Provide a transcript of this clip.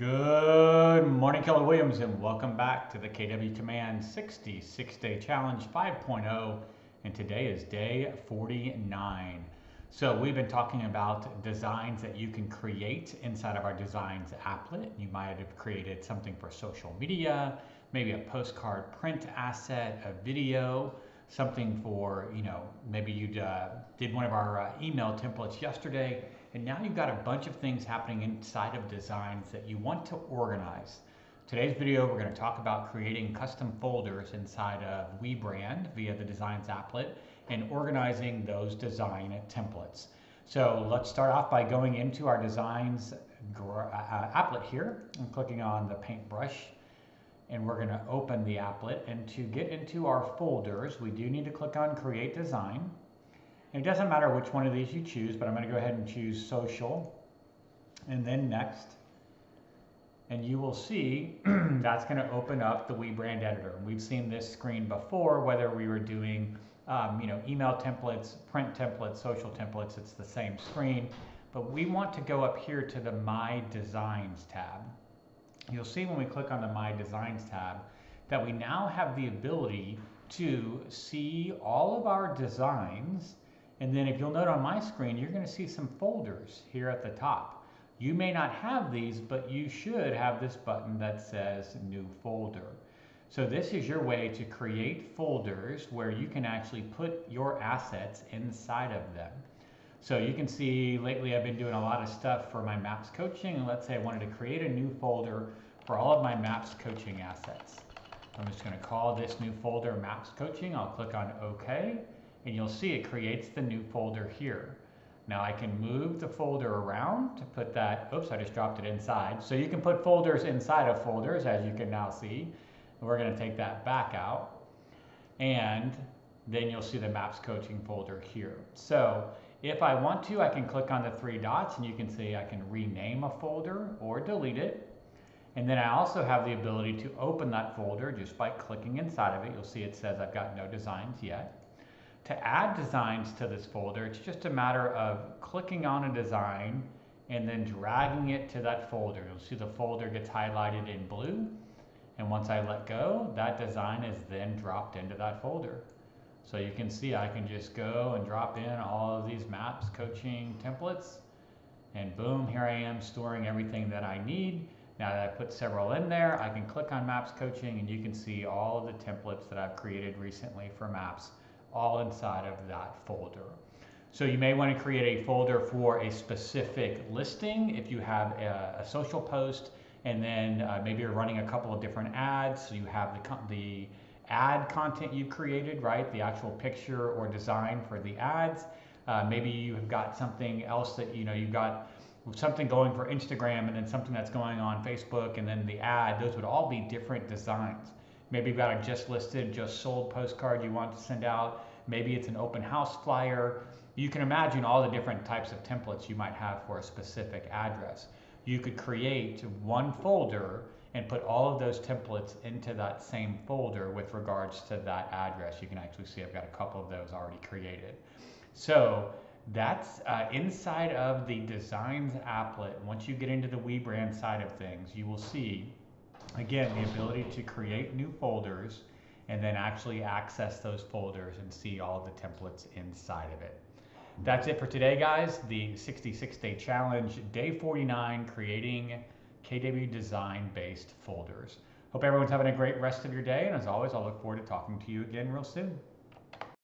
Good morning, Keller Williams, and welcome back to the KW Command 66-Day Challenge 5.0, and today is day 49. So we've been talking about designs that you can create inside of our Designs applet. You might have created something for social media, maybe a postcard print asset, a video, something for, you know, maybe you did one of our email templates yesterday. And now you've got a bunch of things happening inside of Designs that you want to organize. Today's video, we're going to talk about creating custom folders inside of WeBrand via the Designs applet and organizing those design templates. So let's start off by going into our Designs applet here and clicking on the paintbrush. And we're going to open the applet. And to get into our folders, we do need to click on Create Design. It doesn't matter which one of these you choose, but I'm going to go ahead and choose social and then next. And you will see that's going to open up the WeBrand editor. We've seen this screen before, whether we were doing you know, email templates, print templates, social templates, it's the same screen. But we want to go up here to the My Designs tab. You'll see when we click on the My Designs tab that we now have the ability to see all of our designs. And then if you'll note on my screen, you're going to see some folders here at the top. You may not have these, but you should have this button that says New Folder. So this is your way to create folders where you can actually put your assets inside of them. So you can see lately I've been doing a lot of stuff for my Maps Coaching. And let's say I wanted to create a new folder for all of my Maps Coaching assets. I'm just going to call this new folder Maps Coaching. I'll click on OK. And you'll see it creates the new folder here. Now I can move the folder around to put that, oops, I just dropped it inside. So you can put folders inside of folders, as you can now see. And we're going to take that back out. And then you'll see the Maps Coaching folder here. So if I want to, I can click on the three dots and you can see I can rename a folder or delete it. And then I also have the ability to open that folder just by clicking inside of it. You'll see it says I've got no designs yet. To add designs to this folder, it's just a matter of clicking on a design and then dragging it to that folder. You'll see the folder gets highlighted in blue. And once I let go, that design is then dropped into that folder. So you can see I can just go and drop in all of these Maps Coaching templates. And boom, here I am storing everything that I need. Now that I put several in there, I can click on Maps Coaching and you can see all of the templates that I've created recently for Maps, all inside of that folder. So you may want to create a folder for a specific listing if you have a social post, and then maybe you're running a couple of different ads. So you have the ad content you created, right? The actual picture or design for the ads. Maybe you've got something else that, you know, you've got something going for Instagram and then something that's going on Facebook and then the ad. Those would all be different designs. Maybe you've got a just listed, just sold postcard you want to send out. Maybe it's an open house flyer. You can imagine all the different types of templates you might have for a specific address. You could create one folder and put all of those templates into that same folder with regards to that address. You can actually see I've got a couple of those already created. So that's inside of the Designs applet. Once you get into the WeBrand side of things, you will see, again, the ability to create new folders and then actually access those folders and see all the templates inside of it. That's it for today, guys. The 66-day challenge, day 49, creating KW design-based folders. Hope everyone's having a great rest of your day. And as always, I'll look forward to talking to you again real soon.